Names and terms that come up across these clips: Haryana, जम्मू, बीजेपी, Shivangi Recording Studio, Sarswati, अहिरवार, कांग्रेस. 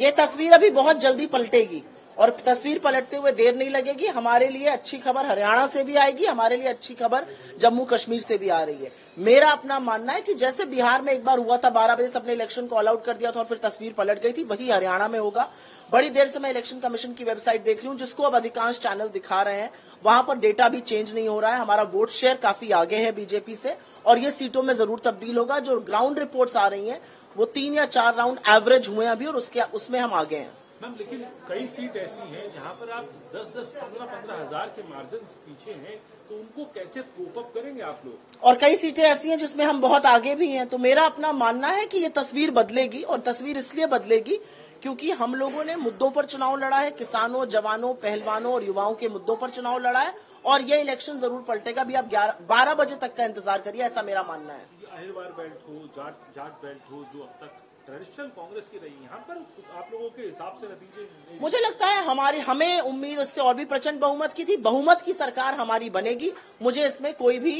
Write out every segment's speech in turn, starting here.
ये तस्वीर अभी बहुत जल्दी पलटेगी और तस्वीर पलटते हुए देर नहीं लगेगी। हमारे लिए अच्छी खबर हरियाणा से भी आएगी, हमारे लिए अच्छी खबर जम्मू कश्मीर से भी आ रही है। मेरा अपना मानना है कि जैसे बिहार में एक बार हुआ था, 12 बजे सबने इलेक्शन को ऑल आउट कर दिया था और फिर तस्वीर पलट गई थी, वही हरियाणा में होगा। बड़ी देर से मैं इलेक्शन कमीशन की वेबसाइट देख रही हूँ, जिसको अब अधिकांश चैनल दिखा रहे हैं, वहां पर डेटा भी चेंज नहीं हो रहा है। हमारा वोट शेयर काफी आगे है बीजेपी से और ये सीटों में जरूर तब्दील होगा। जो ग्राउंड रिपोर्ट्स आ रही है वो 3 या 4 राउंड एवरेज हुए अभी और उसमें हम आगे हैं। मैम, लेकिन कई सीट ऐसी हैं जहां पर आप 10-10, 15-15 हज़ार के मार्जिन पीछे हैं, तो उनको कैसे कोप अप करेंगे आप लोग? और कई सीटें ऐसी हैं जिसमें हम बहुत आगे भी हैं। तो मेरा अपना मानना है कि ये तस्वीर बदलेगी और तस्वीर इसलिए बदलेगी क्योंकि हम लोगों ने मुद्दों पर चुनाव लड़ा है, किसानों, जवानों, पहलवानों और युवाओं के मुद्दों पर चुनाव लड़ा है और ये इलेक्शन जरूर पलटेगा। अभी आप 12 बजे तक का इंतजार करिए, ऐसा मेरा मानना है। अहिरवार बेल्ट हो, जाट बेल्ट हो, जो अब तक ट्रेडिशनल कांग्रेस की रही, यहाँ पर आप लोगों के हिसाब से नतीजे? मुझे लगता है हमें उम्मीद इससे और भी प्रचंड बहुमत की थी, बहुमत की सरकार हमारी बनेगी, मुझे इसमें कोई भी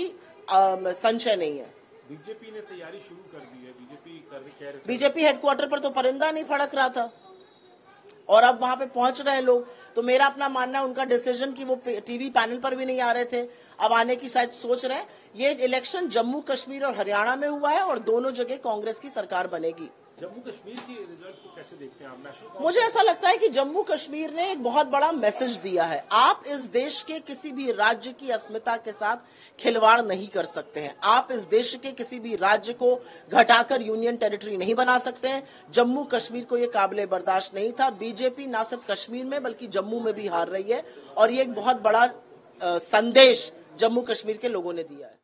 संशय नहीं है। बीजेपी ने तैयारी शुरू कर दी है, बीजेपी हेडक्वार्टर पर तो परिंदा नहीं फड़क रहा था और अब वहां पे पहुंच रहे हैं लोग। तो मेरा अपना मानना है उनका डिसीजन कि वो टीवी पैनल पर भी नहीं आ रहे थे, अब आने की शायद सोच रहे हैं। ये इलेक्शन जम्मू कश्मीर और हरियाणा में हुआ है और दोनों जगह कांग्रेस की सरकार बनेगी। जम्मू कश्मीर के रिजल्ट्स को कैसे देखते हैं आप? मुझे ऐसा लगता है कि जम्मू कश्मीर ने एक बहुत बड़ा मैसेज दिया है। आप इस देश के किसी भी राज्य की अस्मिता के साथ खिलवाड़ नहीं कर सकते हैं, आप इस देश के किसी भी राज्य को घटाकर यूनियन टेरिटरी नहीं बना सकते हैं। जम्मू कश्मीर को ये काबिले बर्दाश्त नहीं था। बीजेपी ना सिर्फ कश्मीर में बल्कि जम्मू में भी हार रही है और ये एक बहुत बड़ा संदेश जम्मू कश्मीर के लोगों ने दिया है।